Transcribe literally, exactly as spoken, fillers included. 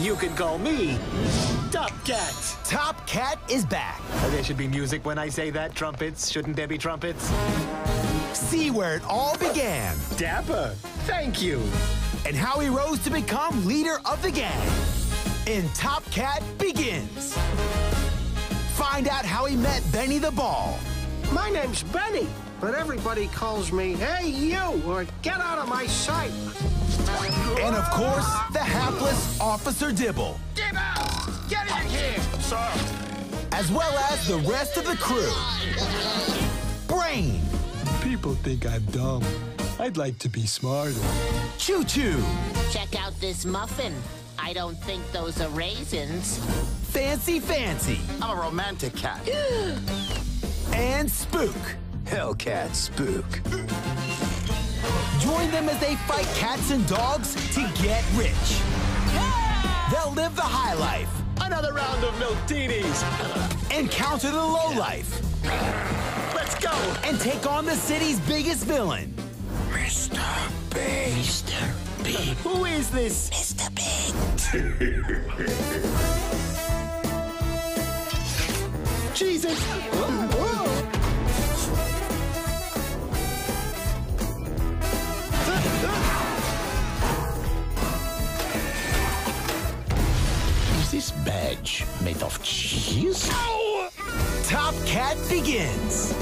You can call me Top Cat. Top Cat is back. There should be music when I say that. Trumpets. Shouldn't there be trumpets? See where it all began. Dapper. Thank you. And how he rose to become leader of the gang. In Top Cat Begins. Find out how he met Benny the Ball. My name's Benny, but everybody calls me, "Hey, you," or "Get out of my sight." And, of course, the hapless Officer Dibble. Dibble! Get in here, sir! As well as the rest of the crew. Brain. People think I'm dumb. I'd like to be smarter. Choo-choo. Check out this muffin. I don't think those are raisins. Fancy Fancy. I'm a romantic cat. And Spook. Hellcat Spook. Join them as they fight cats and dogs to get rich. Yeah! They'll live the high life. Another round of milk-teenies. Encounter the low life. Let's go. And take on the city's biggest villain. Mister Big. Mister Big. Who is this? Mister Big. Jesus. Whoa. This badge made of cheese? Ow! Top Cat Begins.